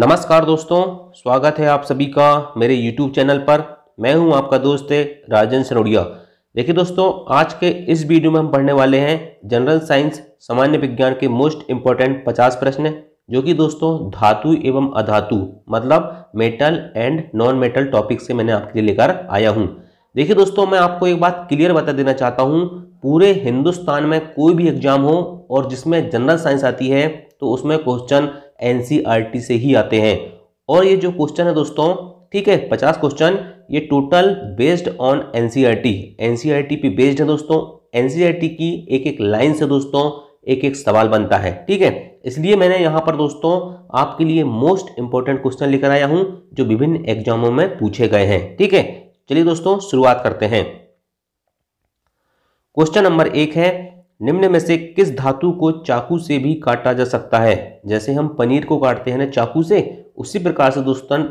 नमस्कार दोस्तों, स्वागत है आप सभी का मेरे YouTube चैनल पर। मैं हूं आपका दोस्त राजन सरौरिया। देखिए दोस्तों, आज के इस वीडियो में हम पढ़ने वाले हैं जनरल साइंस सामान्य विज्ञान के मोस्ट इम्पोर्टेंट 50 प्रश्न, जो कि दोस्तों धातु एवं अधातु मतलब metal and non metal topic से मैंने आपके लिए लेकर आया हूँ। देखिए दोस्तों, मैं आपको एक बात क्लियर बता देना चाहता हूँ, पूरे हिंदुस्तान में कोई भी एग्जाम हो और जिसमें जनरल साइंस आती है तो उसमें क्वेश्चन एनसीआरटी से ही आते हैं। और ये जो क्वेश्चन है दोस्तों, ठीक है, 50 क्वेश्चन ये टोटल बेस्ड ऑन एनसीआरटी पे बेस्ड है दोस्तों। एनसीआरटी की एक एक लाइन से दोस्तों एक एक सवाल बनता है, ठीक है। इसलिए मैंने यहाँ पर दोस्तों आपके लिए मोस्ट इंपॉर्टेंट क्वेश्चन लेकर आया हूँ जो विभिन्न एग्जामों में पूछे गए हैं, ठीक है। चलिए दोस्तों शुरुआत करते हैं। क्वेश्चन नंबर 1 है, निम्न में से किस धातु को चाकू से भी काटा जा सकता है? जैसे हम पनीर को काटते हैं ना चाकू से, उसी प्रकार से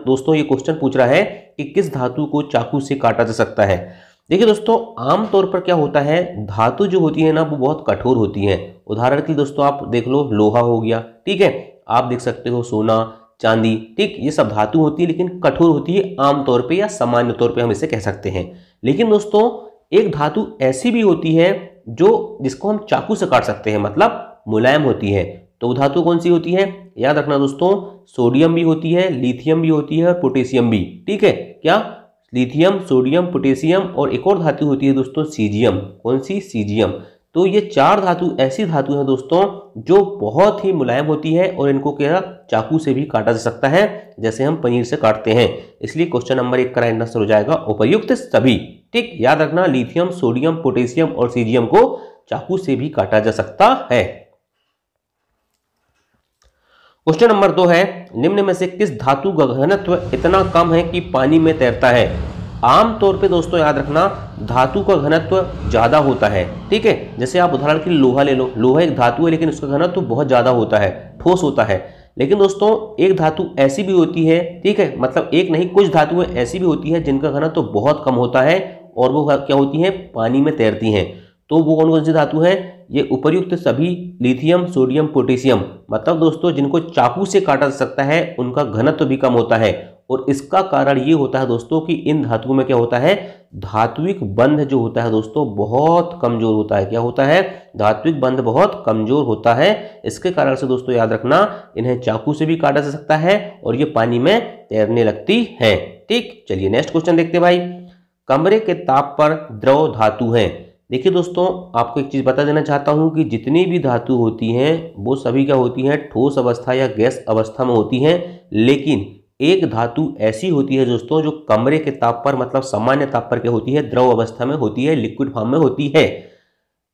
दोस्तों ये क्वेश्चन पूछ रहा है कि किस धातु को चाकू से काटा जा सकता है। देखिए दोस्तों, आमतौर पर क्या होता है, धातु जो होती है ना वो बहुत कठोर होती है। उदाहरण के लिए दोस्तों आप देख लो, लोहा हो गया, ठीक है, आप देख सकते हो सोना चांदी, ठीक, ये सब धातु होती है लेकिन कठोर होती है आमतौर पर, या सामान्य तौर पर हम इसे कह सकते हैं। लेकिन दोस्तों एक धातु ऐसी भी होती है जो जिसको हम चाकू से काट सकते हैं, मतलब मुलायम होती है, तो वो धातु कौन सी होती है? याद रखना दोस्तों, सोडियम भी होती है, लिथियम भी होती है और पोटेशियम भी, ठीक है। क्या? लिथियम, सोडियम, पोटेशियम और एक और धातु होती है दोस्तों सीजियम। कौन सी? सीजियम। तो ये 4 धातु ऐसी धातु हैं दोस्तों जो बहुत ही मुलायम होती है और इनको क्या चाकू से भी काटा जा सकता है, जैसे हम पनीर से काटते हैं। इसलिए क्वेश्चन नंबर 1 का राइट आंसर हो जाएगा उपयुक्त सभी, ठीक। याद रखना, लिथियम, सोडियम, पोटेशियम और सीजियम को चाकू से भी काटा जा सकता है। क्वेश्चन नंबर 2 है, निम्न में से किस धातु का घनत्व इतना कम है कि पानी में तैरता है? आमतौर पे दोस्तों याद रखना, धातु का घनत्व ज़्यादा होता है, ठीक है। जैसे आप उदाहरण के लिए लोहा ले लो, लोहा एक धातु है लेकिन उसका घनत्व बहुत ज़्यादा होता है, ठोस होता है। लेकिन दोस्तों एक धातु ऐसी भी होती है, ठीक है, मतलब एक नहीं कुछ धातुएं ऐसी भी होती है जिनका घनत्व बहुत कम होता है और वो क्या होती हैं? पानी में तैरती हैं। तो वो कौन कौन सी धातु हैं? ये उपर्युक्त सभी लिथियम, सोडियम, पोटेशियम, मतलब दोस्तों जिनको चाकू से काटा जा सकता है उनका घनत्व भी कम होता है। और इसका कारण ये होता है दोस्तों कि इन धातुओं में क्या होता है, धात्विक बंध जो होता है दोस्तों बहुत कमजोर होता है। क्या होता है? धात्विक बंध बहुत कमजोर होता है। इसके कारण से दोस्तों याद रखना, इन्हें चाकू से भी काटा जा सकता है और ये पानी में तैरने लगती हैं, ठीक। चलिए नेक्स्ट क्वेश्चन देखते हैं भाई। कमरे के ताप पर द्रव धातु है। देखिए दोस्तों आपको एक चीज़ बता देना चाहता हूँ कि जितनी भी धातु होती हैं वो सभी क्या होती हैं, ठोस अवस्था या गैस अवस्था में होती हैं। लेकिन एक धातु ऐसी होती है दोस्तों जो कमरे के ताप पर मतलब सामान्य ताप पर क्या होती है, द्रव अवस्था में होती है, लिक्विड फॉर्म में होती है।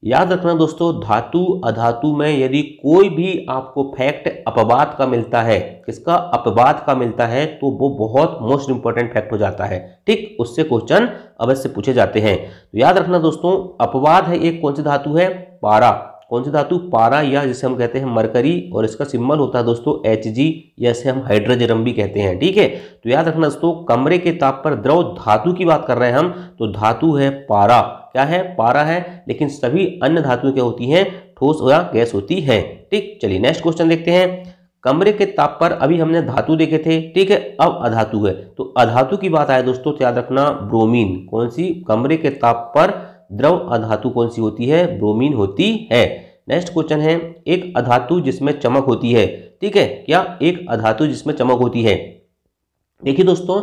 याद रखना दोस्तों, धातु अधातु में यदि कोई भी आपको फैक्ट अपवाद का मिलता है, किसका? अपवाद का मिलता है, तो वो बहुत मोस्ट इंपॉर्टेंट फैक्ट हो जाता है, ठीक, उससे क्वेश्चन अवश्य पूछे जाते हैं। तो याद रखना दोस्तों, अपवाद है एक, कौन सी धातु है? पारा। कौन सी धातु? पारा, या जिसे हम कहते हैं मरकरी, और इसका सिंबल होता है दोस्तों Hg, या इसे हम हाइड्रोजन भी कहते हैं, ठीक है। तो याद रखना दोस्तों, कमरे के ताप पर द्रव धातु की बात कर रहे हैं हम, तो धातु है पारा। क्या है? पारा है। लेकिन सभी अन्य धातु क्या होती हैं, ठोस या गैस होती है, ठीक। चलिए नेक्स्ट क्वेश्चन देखते हैं। कमरे के ताप पर, अभी हमने धातु देखे थे, ठीक है, अब अधातु है, तो अधातु की बात आए दोस्तों तो याद रखना ब्रोमीन। कौन सी? कमरे के ताप पर द्रव अधातु कौन सी होती है? ब्रोमीन होती है। नेक्स्ट क्वेश्चन है, एक अधातु जिसमें चमक होती है, ठीक है। क्या? एक अधातु जिसमें चमक होती है। देखिए दोस्तों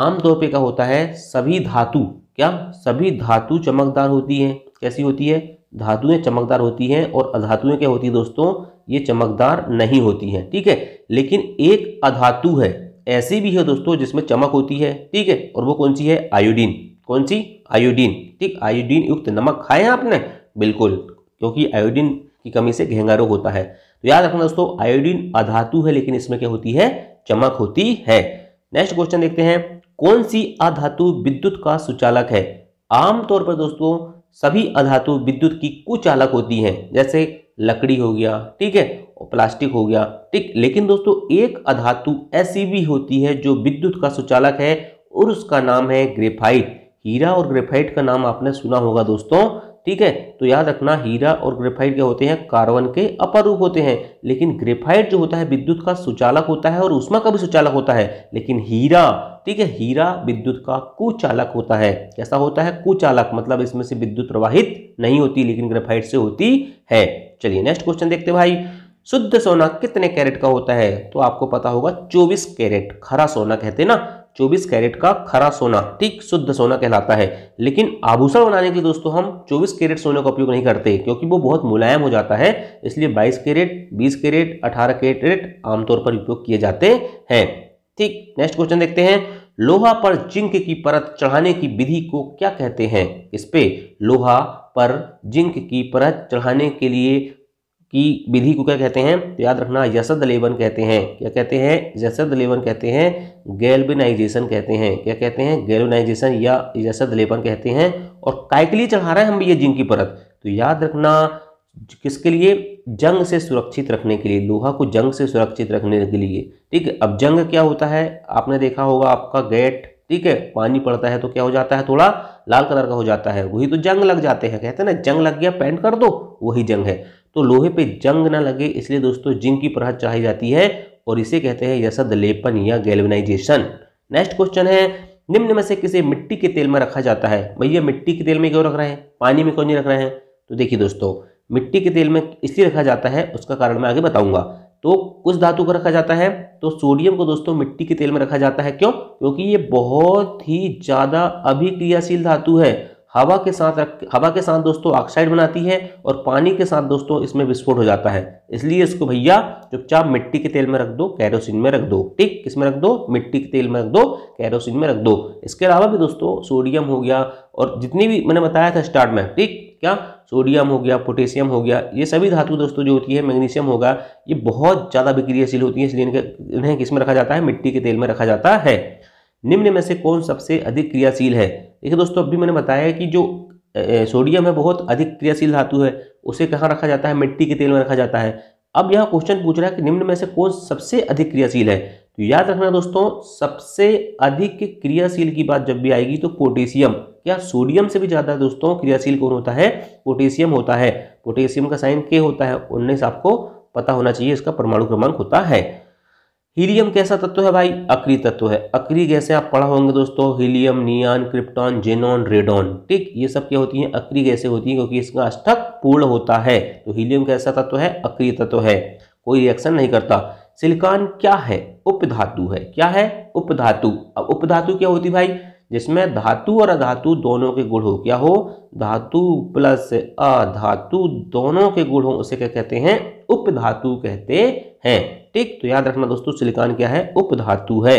आमतौर पे क्या होता है, सभी धातु, क्या? सभी धातु चमकदार होती हैं। कैसी होती है? धातुएं चमकदार होती हैं और अधातुएं क्या होती है दोस्तों, ये चमकदार नहीं होती हैं, ठीक है। लेकिन एक अधातु है ऐसी भी है दोस्तों जिसमें चमक होती है, ठीक है, और वो कौन सी है? आयोडीन। कौन सी? आयोडीन, ठीक। आयोडीन युक्त नमक खाए हैं आपने? बिल्कुल, क्योंकि आयोडीन की कमी से घेंगा रोग होता है। तो याद रखना दोस्तों, आयोडीन अधातु है लेकिन इसमें क्या होती है? चमक होती है। नेक्स्ट क्वेश्चन देखते हैं। कौन सी अधातु विद्युत का सुचालक है? आमतौर पर दोस्तों सभी अधातु विद्युत की कुचालक होती हैं, जैसे लकड़ी हो गया, ठीक है, और प्लास्टिक हो गया, ठीक। लेकिन दोस्तों एक अधातु ऐसी भी होती है जो विद्युत का सुचालक है और उसका नाम है ग्रेफाइट। हीरा और ग्रेफाइट का नाम आपने सुना होगा दोस्तों, ठीक है। तो याद रखना हीरा और ग्रेफाइट क्या होते हैं, कार्बन के अपर रूप होते हैं। लेकिन ग्रेफाइट जो होता है विद्युत का सुचालक होता है और ऊष्मा का भी सुचालक होता है। लेकिन हीरा, ठीक है, हीरा विद्युत का कुचालक होता है। कैसा होता है? कुचालक, मतलब इसमें से विद्युत प्रवाहित नहीं होती, लेकिन ग्रेफाइट से होती है। चलिए नेक्स्ट क्वेश्चन देखते हैं भाई। शुद्ध सोना कितने कैरेट का होता है? तो आपको पता होगा 24 कैरेट, खरा सोना कहते हैं ना, 24 कैरेट का खरा सोना, ठीक, शुद्ध सोना कहलाता है। लेकिन आभूषण बनाने के लिए दोस्तों हम 24 कैरेट सोने का उपयोग नहीं करते, क्योंकि वो बहुत मुलायम हो जाता है, इसलिए 22 कैरेट, 20 कैरेट, 18 कैरेट आमतौर पर उपयोग किए जाते हैं। ठीक, नेक्स्ट क्वेश्चन देखते हैं। लोहा पर जिंक की परत चढ़ाने की विधि को क्या कहते हैं? इस पे लोहा पर जिंक की परत चढ़ाने के लिए की विधि को क्या कहते हैं? तो याद रखना यसद लेवन कहते हैं। क्या कहते हैं? यसद लेवन कहते हैं। गैल्वेनाइजेशन कहते हैं। क्या कहते हैं? गैल्वेनाइजेशन या यसद लेवन कहते हैं। और काय के लिए चढ़ा रहे हैं हम ये जिंक की परत? तो याद रखना किसके लिए? जंग से सुरक्षित रखने के लिए, लोहा को जंग से सुरक्षित रखने के लिए, ठीक है। अब जंग क्या होता है? आपने देखा होगा आपका गेट, ठीक है, पानी पड़ता है तो क्या हो जाता है, थोड़ा लाल कलर का हो जाता है, वही तो जंग लग जाते हैं। कहते हैं ना जंग लग गया पेंट कर दो, वही जंग है। तो लोहे पे जंग ना लगे इसलिए दोस्तों जिंक की परत चढ़ाई जाती है और इसे कहते हैं यसद लेपन या गैल्वेनाइजेशन। नेक्स्ट क्वेश्चन है, निम्न में से किसे मिट्टी के तेल में रखा जाता है? भैया मिट्टी के तेल में क्यों रख रहे हैं, पानी में क्यों नहीं रख रहे हैं? तो देखिए दोस्तों, मिट्टी के तेल में इसलिए रखा जाता है, उसका कारण मैं आगे बताऊंगा। तो उस धातु को रखा जाता है, तो सोडियम को दोस्तों मिट्टी के तेल में रखा जाता है। क्यों? क्योंकि ये बहुत ही ज़्यादा अभिक्रियाशील धातु है, हवा के साथ दोस्तों ऑक्साइड बनाती है और पानी के साथ दोस्तों इसमें विस्फोट हो जाता है। इसलिए इसको भैया चुपचाप मिट्टी के तेल में रख दो, कैरोसिन में रख दो, ठीक, किस में रख दो? मिट्टी के तेल में रख दो, कैरोसिन में रख दो। इसके अलावा भी दोस्तों सोडियम हो गया और जितनी भी मैंने बताया था स्टार्ट में, ठीक, क्या सोडियम हो गया, पोटेशियम हो गया, ये सभी धातु दोस्तों जो होती है, मैग्नीशियम होगा, ये बहुत ज़्यादा विक्रियाशील होती है, इसलिए इन्हें किस में रखा जाता है? मिट्टी के तेल में रखा जाता है। निम्न में से कौन सबसे अधिक क्रियाशील है? देखिए दोस्तों, अभी मैंने बताया कि जो सोडियम है बहुत अधिक क्रियाशील धातु है, उसे कहाँ रखा जाता है? मिट्टी के तेल में रखा जाता है। अब यहाँ क्वेश्चन पूछ रहा है कि निम्न में से कौन सबसे अधिक क्रियाशील है? तो याद रखना दोस्तों, सबसे अधिक क्रियाशील की बात जब भी आएगी तो पोटेशियम, क्या सोडियम से भी ज़्यादा दोस्तों क्रियाशील कौन होता है? पोटेशियम होता है। पोटेशियम का साइन के होता है 19, आपको पता होना चाहिए, इसका परमाणु क्रमांक होता है। हीलियम कैसा तत्व है भाई? अक्रिय तत्व है। अक्रिय गैसें आप पढ़ा होंगे दोस्तों, helium, neon, krypton, xenon, radon, ठीक, ये सब क्या होती हैं? अक्रिय गैसें होती हैं, क्योंकि इसका अष्टक पूर्ण होता है। तो हीलियम कैसा तत्व है? अक्रिय तत्व है, कोई रिएक्शन नहीं करता। सिलिकॉन क्या है? उपधातु है। क्या है? उपधातु। अब उपधातु क्या होती भाई? जिसमें धातु और अधातु दोनों के गुण हो। क्या हो? धातु प्लस अधातु दोनों के गुण हो, उसे क्या कहते हैं? उपधातु कहते हैं, ठीक। तो याद रखना दोस्तों, सिलिकॉन क्या है? उपधातु है।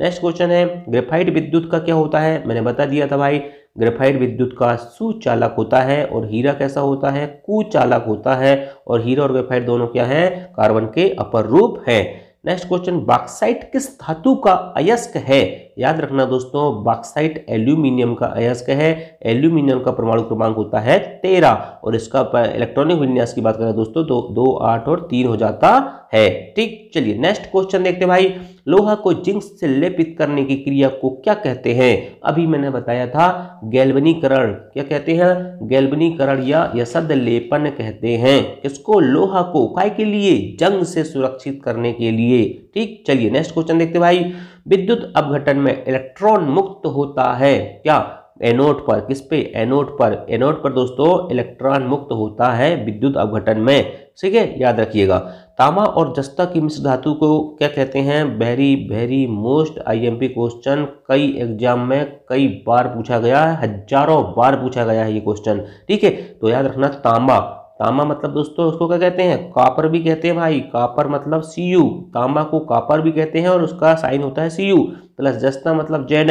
नेक्स्ट क्वेश्चन है, ग्रेफाइट विद्युत का क्या होता है? मैंने बता दिया था भाई, ग्रेफाइट विद्युत का सुचालक होता है और हीरा कैसा होता है? कुचालक होता है। और हीरा और ग्रेफाइट दोनों क्या है? कार्बन के अपर रूप है। नेक्स्ट क्वेश्चन, बॉक्साइट किस धातु का अयस्क है? याद रखना दोस्तों, बॉक्साइट एल्यूमिनियम का अयस्क है। एल्यूमिनियम का परमाणु क्रमांक होता है 13 और इसका इलेक्ट्रॉनिक विन्यास की बात करें दोस्तों तो 2, 8 और 3 हो जाता है, ठीक। चलिए नेक्स्ट क्वेश्चन देखते हैं भाई। लोहा को जिंक से लेपित करने की क्रिया को क्या कहते हैं? अभी मैंने बताया था गैल्वनीकरण। क्या कहते हैं? गैल्वनीकरण या यसद लेपन कहते हैं। इसको लोहा को काय के लिए? जंग से सुरक्षित करने के लिए, ठीक। चलिए नेक्स्ट क्वेश्चन देखते भाई। विद्युत अपघटन में इलेक्ट्रॉन मुक्त होता है क्या? एनोड पर। किस पे? एनोड पर। एनोड पर दोस्तों इलेक्ट्रॉन मुक्त होता है विद्युत अपघटन में, ठीक है, याद रखिएगा। तामा और जस्ता की मिश्र धातु को क्या कहते हैं? वेरी मोस्ट आईएमपी क्वेश्चन, कई एग्जाम में कई बार पूछा गया है, हजारों बार पूछा गया है ये क्वेश्चन, ठीक है। तो याद रखना तांबा, तांबा मतलब दोस्तों उसको क्या कहते हैं? कॉपर भी कहते हैं भाई, कॉपर मतलब Cu, तांबा को कॉपर भी कहते हैं और उसका साइन होता है Cu, प्लस जस्ता मतलब Zn,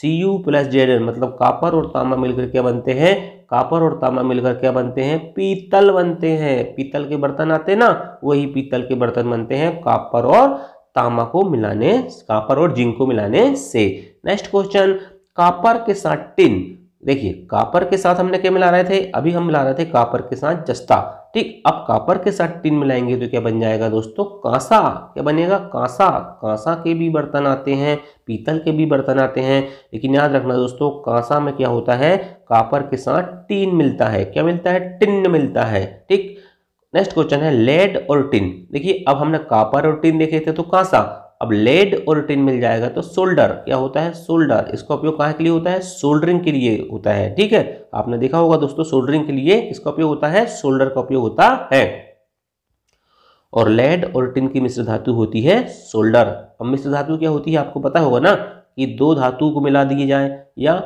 Cu प्लस Zn मतलब कॉपर और तांबा मिलकर क्या बनते हैं? कॉपर और तांबा मिलकर क्या बनते हैं? पीतल बनते हैं। पीतल के बर्तन आते हैं ना, वही पीतल के बर्तन बनते हैं कॉपर और तांबा को मिलाने, कॉपर और जिंक को मिलाने से। नेक्स्ट क्वेश्चन, कॉपर के साथ टिन देखिए कॉपर के साथ हमने क्या मिला रहे थे, अभी हम मिला रहे थे कॉपर के साथ जस्ता, ठीक। अब कॉपर के साथ टिन मिलाएंगे तो क्या बन जाएगा दोस्तों, कांसा। क्या बनेगा, कांसा। कांसा के भी बर्तन आते हैं, पीतल के भी बर्तन आते हैं, लेकिन याद रखना दोस्तों कांसा में क्या होता है, कॉपर के साथ टिन मिलता है। क्या मिलता है, टिन मिलता है, ठीक। नेक्स्ट क्वेश्चन है लेड और टिन। देखिए अब हमने कॉपर और टिन देखे थे तो कांसा, अब लेड और टिन मिल जाएगा तो सोल्डर। क्या होता है, सोल्डर। इसका उपयोग कहाँ के लिए होता है, सोल्डरिंग के लिए होता है, ठीक है। आपने देखा होगा दोस्तों सोल्डरिंग के लिए इसका उपयोग होता है, सोल्डर का उपयोग होता है। और लेड और टिन की मिश्र धातु होती है सोल्डर। अब मिश्र धातु क्या होती है आपको पता होगा ना, कि दो धातु को मिला दिए जाए या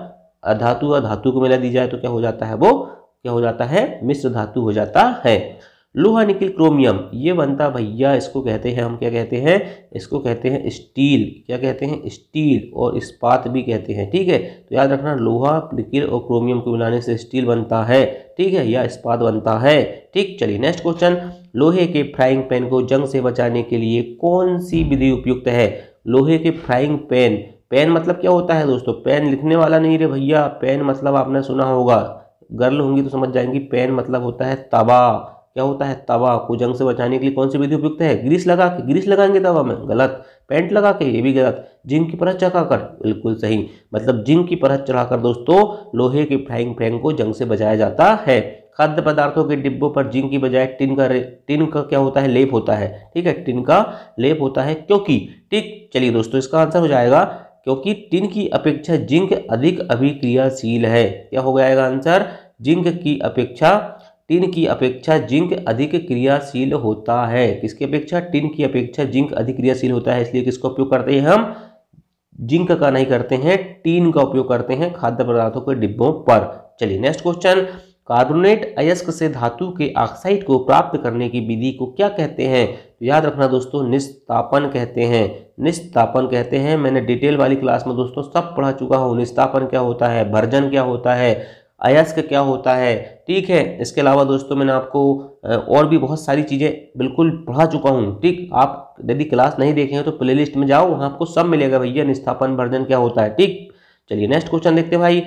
अधातु अधातु को मिला दी जाए तो क्या हो जाता है, वो क्या हो जाता है, मिश्र धातु हो जाता है। लोहा निकिल क्रोमियम ये बनता भैया, इसको कहते हैं हम क्या कहते हैं, इसको कहते हैं स्टील। क्या कहते हैं, स्टील। और इस्पात भी कहते हैं, ठीक है। तो याद रखना लोहा निकिल और क्रोमियम को मिलाने से स्टील बनता है, ठीक है, या इस्पात बनता है, ठीक। चलिए नेक्स्ट क्वेश्चन, लोहे के फ्राइंग पैन को जंग से बचाने के लिए कौन सी विधि उपयुक्त है। लोहे के फ्राइंग पैन, पैन मतलब क्या होता है दोस्तों, पैन लिखने वाला नहीं रे भैया, पैन मतलब आपने सुना होगा, गर्ल होंगी तो समझ जाएंगी, पैन मतलब होता है तवा। क्या होता है, तवा को जंग से बचाने के लिए कौन सी विधि उपयुक्त है, ग्रीस लगा के, ग्रीस लगाएंगे तवा में, गलत। पेंट लगा के, ये भी गलत। जिंक की परत चढ़ाकर, बिल्कुल सही। मतलब जिंक की परत चढ़ाकर दोस्तों लोहे के फ्राइंग पैन को जंग से बचाया जाता है। खाद्य पदार्थों के डिब्बों पर जिंक की बजाय टिन का क्या होता है, लेप होता है, ठीक है, टिन का लेप होता है क्योंकि, ठीक। चलिए दोस्तों इसका आंसर हो जाएगा क्योंकि टिन की अपेक्षा जिंक अधिक अभिक्रियाशील है। क्या हो जाएगा आंसर, जिंक की अपेक्षा, टिन की अपेक्षा जिंक अधिक क्रियाशील होता है। किसकी अपेक्षा, टिन की अपेक्षा जिंक अधिक क्रियाशील होता है, इसलिए किसका उपयोग करते हैं हम, जिंक का नहीं करते हैं, टिन का उपयोग करते हैं खाद्य पदार्थों के डिब्बों पर। चलिए नेक्स्ट क्वेश्चन, कार्बोनेट अयस्क से धातु के ऑक्साइड को प्राप्त करने की विधि को क्या कहते हैं। तो याद रखना दोस्तों निस्तापन कहते हैं, निस्तापन कहते हैं। मैंने डिटेल वाली क्लास में दोस्तों सब पढ़ा चुका हूँ, निस्तापन क्या होता है, भर्जन क्या होता है, अयस्क क्या होता है, ठीक है। इसके अलावा दोस्तों मैंने आपको और भी बहुत सारी चीज़ें बिल्कुल पढ़ा चुका हूँ, ठीक। आप यदि क्लास नहीं देखे हैं तो प्लेलिस्ट में जाओ, वहाँ आपको सब मिलेगा भैया, निस्तापन भर्जन क्या होता है, ठीक। चलिए नेक्स्ट क्वेश्चन देखते हैं भाई,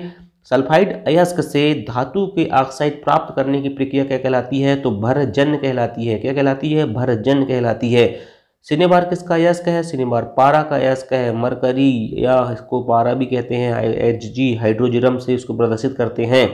सल्फाइड अयस्क से धातु के ऑक्साइड प्राप्त करने की प्रक्रिया क्या कहलाती है, तो भर्जन कहलाती है। क्या कहलाती है, भर्जन कहलाती है। सिनेबार किसका अयस्क है, सिनेबार पारा का अयस्क है, मरकरी या इसको पारा भी कहते हैं, HG हाइड्रोजन से इसको प्रदर्शित करते हैं।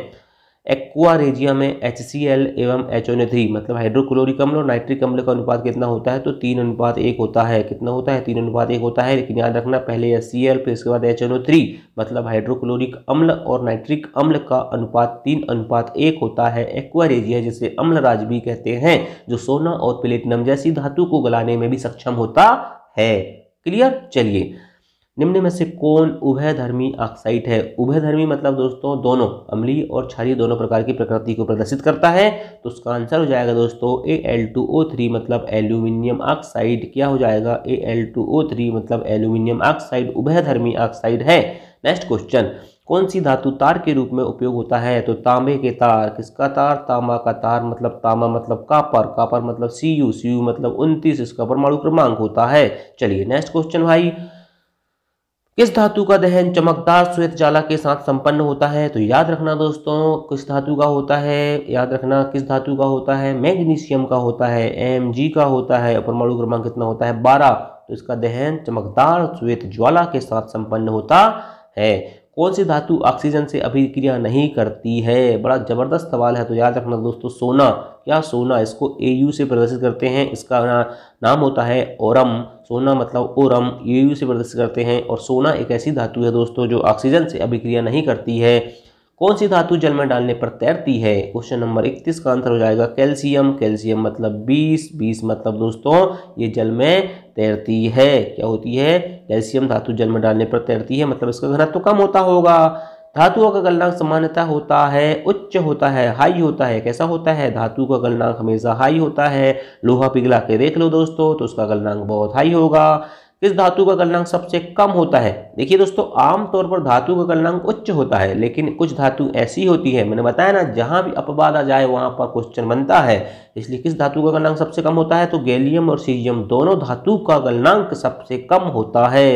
एक्वा रेजिया में HCl एवं HNO3 मतलब हाइड्रोक्लोरिक अम्ल और नाइट्रिक अम्ल का अनुपात कितना होता है, तो 3:1 होता है। कितना होता है, 3:1 होता है, लेकिन याद रखना पहले HCl फिर इसके बाद HNO3 मतलब हाइड्रोक्लोरिक अम्ल और नाइट्रिक अम्ल का अनुपात 3:1 होता है। एक्वा रेजिया जिसे अम्लराज भी कहते हैं, जो सोना और प्लेटिनम जैसी धातु को गलाने में भी सक्षम होता है। क्लियर। चलिए निम्न में से कौन उभयधर्मी ऑक्साइड है। उभयधर्मी मतलब दोस्तों दोनों, अम्लीय और क्षारीय दोनों प्रकार की प्रकृति को प्रदर्शित करता है, तो उसका आंसर हो जाएगा दोस्तों Al2O3 मतलब एल्यूमिनियम ऑक्साइड। क्या हो जाएगा, Al2O3 मतलब एल्यूमिनियम ऑक्साइड उभयधर्मी ऑक्साइड है। नेक्स्ट क्वेश्चन, कौन सी धातु तार के रूप में उपयोग होता है, तो तांबे के तार। किसका तार, तांबा का तार। मतलब तांबा मतलब कापर, कापर मतलब Cu, Cu मतलब 29, इसका परमाणु क्रमांक होता है। चलिए नेक्स्ट क्वेश्चन भाई, किस धातु का दहन चमकदार श्वेत ज्वाला के साथ संपन्न होता है, तो याद रखना दोस्तों किस धातु का होता है, याद रखना किस धातु का होता है, मैग्नीशियम का होता है, Mg का होता है, परमाणु क्रमांक कितना होता है, 12। तो इसका दहन चमकदार श्वेत ज्वाला के साथ संपन्न होता है। कौन सी धातु ऑक्सीजन से अभिक्रिया नहीं करती है, बड़ा जबरदस्त सवाल है, तो याद रखना दोस्तों सोना। क्या, सोना, इसको Au से प्रदर्शित करते हैं, इसका नाम होता है ओरम। सोना मतलब ओरम, Au से प्रदर्शित करते हैं। और सोना एक ऐसी धातु है दोस्तों जो ऑक्सीजन से अभिक्रिया नहीं करती है। कौन सी धातु जल में डालने पर तैरती है, क्वेश्चन नंबर 31 का आंसर हो जाएगा कैल्शियम। कैल्शियम मतलब 20 मतलब दोस्तों ये जल में तैरती है। क्या होती है, कैल्शियम धातु जल में डालने पर तैरती है, मतलब इसका घनत्व तो कम होता होगा। धातुओं का गलनांक सामान्यतः होता है उच्च होता है, हाई होता है। कैसा होता है, धातु का गलनांक हमेशा हाई होता है। लोहा पिघला के देख लो दोस्तों तो उसका गलनांक बहुत हाई होगा। किस धातु का गलनांक सबसे कम होता है? देखिए दोस्तों, आमतौर पर धातु का गलनांक उच्च होता है, लेकिन कुछ धातु ऐसी होती है, मैंने बताया ना, जहां भी अपवाद आ जाए वहां पर क्वेश्चन बनता है। इसलिए किस धातु का गलनांक सबसे कम होता है? तो गैलियम और सीजियम दोनों धातु का गलनांक सबसे कम होता है।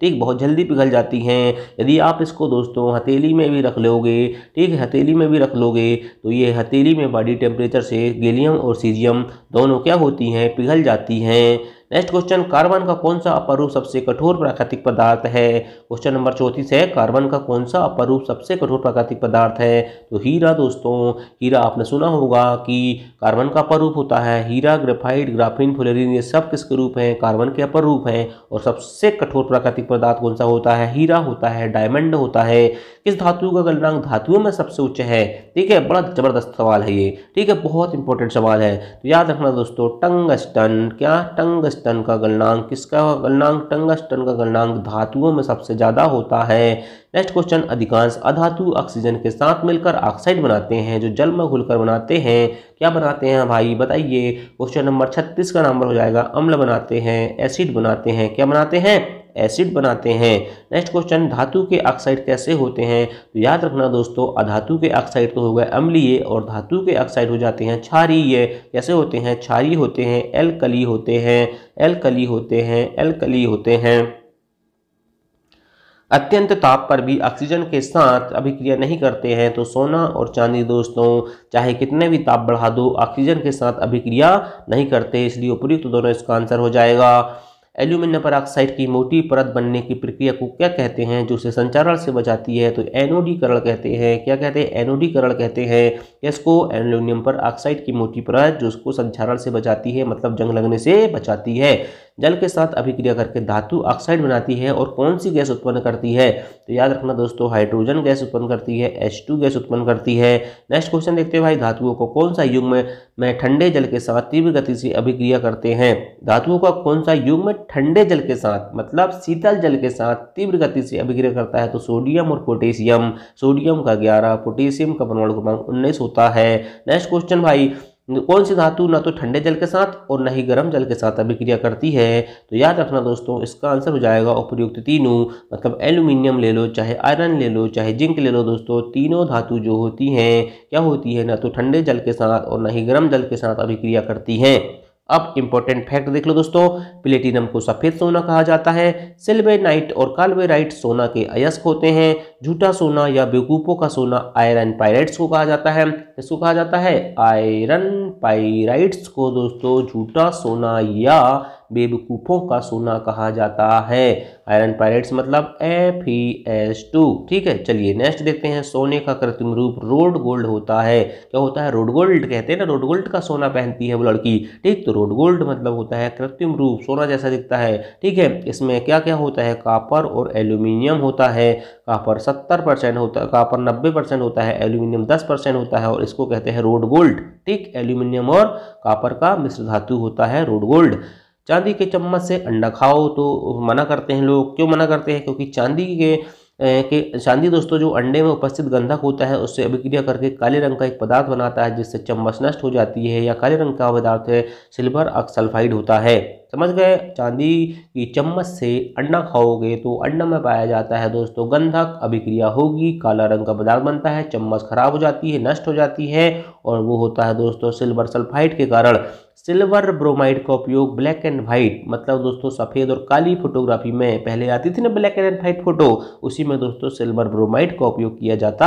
ठीक, बहुत जल्दी पिघल जाती हैं। यदि आप इसको दोस्तों हथेली में भी रख लोगे, ठीक है, हथेली में भी रख लोगे, तो ये हथेली में बॉडी टेम्परेचर से गैलियम और सीजियम दोनों क्या होती हैं? पिघल जाती हैं। नेक्स्ट क्वेश्चन, कार्बन का कौन सा अपरूप सबसे कठोर प्राकृतिक पदार्थ है? क्वेश्चन नंबर 34 है, कार्बन का कौन सा अपरूप सबसे कठोर प्राकृतिक पदार्थ है? तो हीरा दोस्तों, हीरा आपने सुना होगा कि कार्बन का अपरूप होता है। हीरा, ग्रेफाइट, ग्राफीन, फ्लोरीन, ये सब किसके रूप हैं? कार्बन के अपरूप हैं। और सबसे कठोर प्राकृतिक पदार्थ कौन सा होता है? हीरा होता है, डायमंड होता है। किस धातु का गलनांक धातुओं में सबसे उच्च है? ठीक है, बड़ा ज़बरदस्त सवाल है ये, ठीक है, बहुत इंपॉर्टेंट सवाल है, तो याद रखना दोस्तों। टंगस्टन, क्या टंगस्टन का गलनांक, किसका गलनांक? टंगस्टन का गलनांक धातुओं में सबसे ज्यादा होता है। नेक्स्ट क्वेश्चन, अधिकांश अधातु ऑक्सीजन के साथ मिलकर ऑक्साइड बनाते हैं जो जल में घुलकर बनाते हैं, क्या बनाते हैं भाई बताइए? क्वेश्चन नंबर 36 का नंबर हो जाएगा, अम्ल बनाते हैं, एसिड बनाते हैं, क्या बनाते हैं? एसिड बनाते हैं। नेक्स्ट क्वेश्चन, धातु के ऑक्साइड कैसे होते हैं? तो याद रखना दोस्तों, अधातु के ऑक्साइड तो हो गए अम्लीय, और धातु के ऑक्साइड हो जाते हैं क्षारीय। कैसे होते हैं? क्षारीय होते हैं, एल्कली होते हैं, एल्कली होते हैं, एल्कली होते हैं। अत्यंत ताप पर भी ऑक्सीजन के साथ अभिक्रिया नहीं करते हैं, तो सोना और चांदी दोस्तों चाहे कितने भी ताप बढ़ा दो ऑक्सीजन के साथ अभिक्रिया नहीं करते, इसलिए उपयुक्त दोनों इसका आंसर हो जाएगा। एल्यूमिनियम पर ऑक्साइड की मोटी परत बनने की प्रक्रिया को क्या कहते हैं जो उसे संचारण से बचाती है? तो एनोडीकरण कहते हैं। क्या कहते हैं? एनोडीकरण कहते हैं। इसको एल्यूमिनियम पर ऑक्साइड की मोटी परत जो उसको संचारण से बचाती है, मतलब जंग लगने से बचाती है। जल के साथ अभिक्रिया करके धातु ऑक्साइड बनाती है और कौन सी गैस उत्पन्न करती है? तो याद रखना दोस्तों, हाइड्रोजन गैस उत्पन्न करती है, H2 गैस उत्पन्न करती है। नेक्स्ट क्वेश्चन देखते हैं भाई, धातुओं को कौन सा युग्म में ठंडे जल के साथ तीव्र गति से अभिक्रिया करते हैं? धातुओं का कौन सा युग्म ठंडे जल के साथ, मतलब शीतल जल के साथ तीव्र गति से अभिक्रिया करता है? तो सोडियम और पोटेशियम। सोडियम का 11, पोटेशियम का परमाणु क्रमांक 19 होता है। नेक्स्ट क्वेश्चन भाई, कौन सी धातु ना तो ठंडे जल के साथ और न ही गर्म जल के साथ अभिक्रिया करती है? तो याद रखना दोस्तों, इसका आंसर हो जाएगा उपयुक्त तीनों, मतलब एल्यूमिनियम ले लो, चाहे आयरन ले लो, चाहे जिंक ले लो दोस्तों, तीनों धातु जो होती हैं क्या होती है? ना तो ठंडे जल के साथ और न ही गर्म जल के साथ अभिक्रिया करती हैं। अब इम्पोर्टेंट फैक्ट देख लो दोस्तों, प्लेटिनम को सफ़ेद सोना कहा जाता है, सिल्वेनाइट और काल्वेराइट सोना के अयस्क होते हैं, झूठा सोना या बेवकूफ़ों का सोना आयरन पायराइट्स को कहा जाता है। इसको कहा जाता है आयरन पायराइट्स को दोस्तों झूठा सोना या बेवकूफ़ों का सोना कहा जाता है। आयरन पायरेट्स मतलब Fe(S)2। ठीक है, चलिए नेक्स्ट देखते हैं, सोने का कृत्रिम रूप रोड गोल्ड होता है। क्या होता है? Road gold. कहते हैं ना, रोड गोल्ड का सोना पहनती है वो लड़की, ठीक, तो रोड गोल्ड मतलब होता है कृत्रिम रूप, सोना जैसा दिखता है। ठीक है, इसमें क्या क्या होता है? कापर और एल्यूमिनियम होता है। कापर 70% होता है, कापर 90% होता है, एल्यूमिनियम 10% होता है, और इसको कहते हैं रोड गोल्ड। ठीक, एल्यूमिनियम और कापर का मिश्र धातु होता है रोड गोल्ड। चांदी के चम्मच से अंडा खाओ तो मना करते हैं लोग, क्यों मना करते हैं? क्योंकि चांदी दोस्तों जो अंडे में उपस्थित गंधक होता है उससे अभिक्रिया करके काले रंग का एक पदार्थ बनाता है, जिससे चम्मच नष्ट हो जाती है, या काले रंग का पदार्थ है सिल्वर ऑक्सल्फाइड होता है। समझ गए? चांदी की चम्मच से अंडा खाओगे तो अंडा में पाया जाता है दोस्तों गंधक, अभिक्रिया होगी, काला रंग का पदार्थ बनता है, चम्मच खराब हो जाती है, नष्ट हो जाती है, और वो होता है दोस्तों सिल्वर सल्फाइड के कारण। सिल्वर ब्रोमाइड का उपयोग ब्लैक एंड वाइट, मतलब दोस्तों सफ़ेद और काली फोटोग्राफी में पहले आती थी ना ब्लैक एंड वाइट फोटो, उसी में दोस्तों सिल्वर ब्रोमाइड का उपयोग किया जाता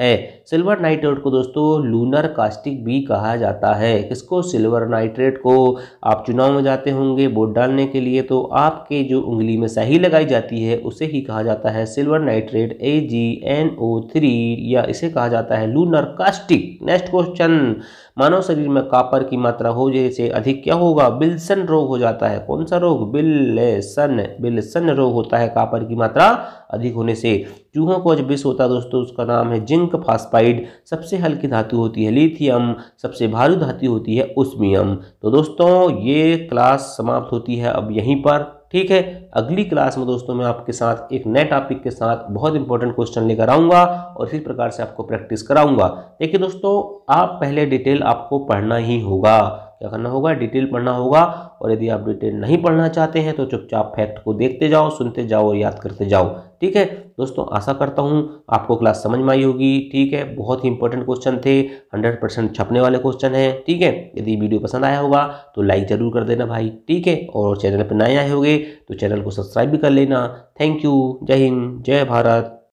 है। सिल्वर नाइट्रेट को दोस्तों लूनर कास्टिक भी कहा जाता है। किसको? सिल्वर नाइट्रेट को। आप चुनाव में जाते होंगे वोट डालने के लिए, तो आपके जो उंगली में स्याही लगाई जाती है उसे ही कहा जाता है सिल्वर नाइट्रेट AgNO3, या इसे कहा जाता है लूनर कास्टिक। नेक्स्ट क्वेश्चन, मानव शरीर में कापर की मात्रा हो जैसे अधिक क्या होगा? विल्सन रोग हो जाता है। कौन सा रोग? विल्सन, विल्सन रोग होता है कापर की मात्रा अधिक होने से। चूहों को जो विष होता है दोस्तों उसका नाम है जिंक फास्फाइड। सबसे हल्की धातु होती है लिथियम, सबसे भारी धातु होती है उस्मियम। तो दोस्तों ये क्लास समाप्त होती है अब यहीं पर, ठीक है। अगली क्लास में दोस्तों मैं आपके साथ एक नए टॉपिक के साथ बहुत इंपॉर्टेंट क्वेश्चन लेकर आऊँगा और इसी प्रकार से आपको प्रैक्टिस कराऊंगा। देखिए दोस्तों, आप पहले डिटेल आपको पढ़ना ही होगा। क्या करना होगा, डिटेल पढ़ना होगा। और यदि आप डिटेल नहीं पढ़ना चाहते हैं तो चुपचाप फैक्ट को देखते जाओ, सुनते जाओ और याद करते जाओ। ठीक है दोस्तों, आशा करता हूँ आपको क्लास समझ में आई होगी। ठीक है, बहुत ही इंपॉर्टेंट क्वेश्चन थे, 100% छपने वाले क्वेश्चन हैं। ठीक है, यदि वीडियो पसंद आया होगा तो लाइक जरूर कर देना भाई। ठीक है, और चैनल पर नए आए होंगे तो चैनल को सब्सक्राइब भी कर लेना। थैंक यू, जय हिंद, जय भारत।